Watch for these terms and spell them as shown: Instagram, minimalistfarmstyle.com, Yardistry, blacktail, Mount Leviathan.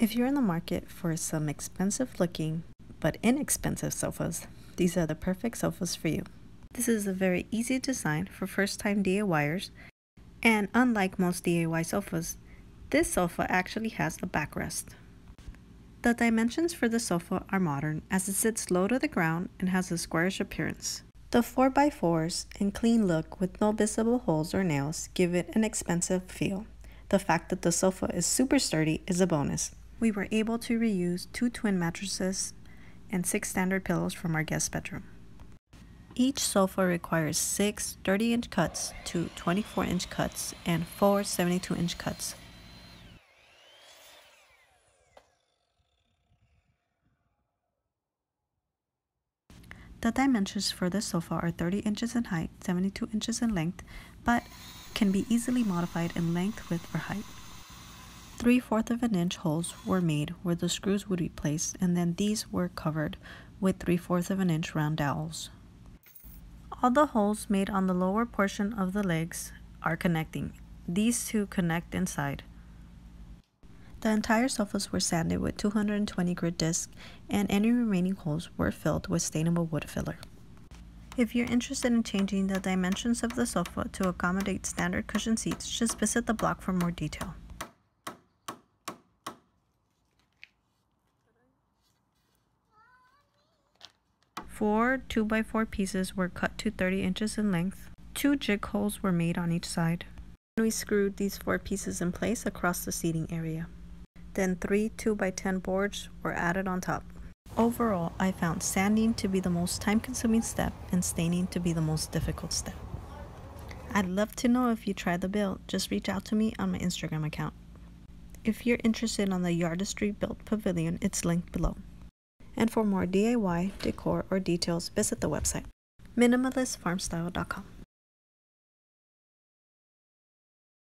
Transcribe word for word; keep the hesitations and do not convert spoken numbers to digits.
If you're in the market for some expensive looking but inexpensive sofas, these are the perfect sofas for you. This is a very easy design for first time D I Yers, and unlike most D I Y sofas, this sofa actually has a backrest. The dimensions for the sofa are modern as it sits low to the ground and has a squarish appearance. The four by fours and clean look with no visible holes or nails give it an expensive feel. The fact that the sofa is super sturdy is a bonus. We were able to reuse two twin mattresses and six standard pillows from our guest bedroom. Each sofa requires six thirty inch cuts to twenty-four inch cuts and four seventy-two inch cuts. The dimensions for this sofa are thirty inches in height, seventy-two inches in length, but can be easily modified in length, width, or height. three fourths of an inch holes were made where the screws would be placed, and then these were covered with three fourths of an inch round dowels. All the holes made on the lower portion of the legs are connecting. These two connect inside. The entire sofas were sanded with two hundred twenty grit discs, and any remaining holes were filled with stainable wood filler. If you're interested in changing the dimensions of the sofa to accommodate standard cushion seats, just visit the blog for more detail. Four two by four pieces were cut to thirty inches in length. Two jig holes were made on each side. We screwed these four pieces in place across the seating area. Then three two by ten boards were added on top. Overall, I found sanding to be the most time-consuming step and staining to be the most difficult step. I'd love to know if you tried the build. Just reach out to me on my Instagram account. If you're interested on the Yardistry built pavilion, it's linked below. And for more D I Y, decor, or details, visit the website minimalist farm style dot com.